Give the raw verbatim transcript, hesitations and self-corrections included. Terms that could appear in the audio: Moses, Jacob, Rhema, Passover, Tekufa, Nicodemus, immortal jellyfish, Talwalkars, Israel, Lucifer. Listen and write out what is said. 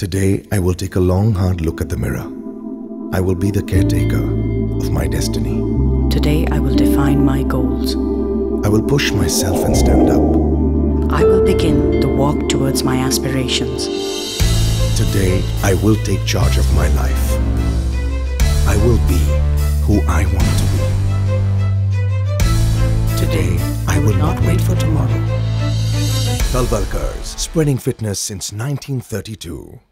Today, I will take a long, hard look at the mirror. I will be the caretaker of my destiny. Today, I will define my goals. I will push myself and stand up. I will begin the walk towards my aspirations. Today, I will take charge of my life. I will be who I want to be. Today, I will not wait for tomorrow. Talwalkars, spreading fitness since nineteen thirty-two.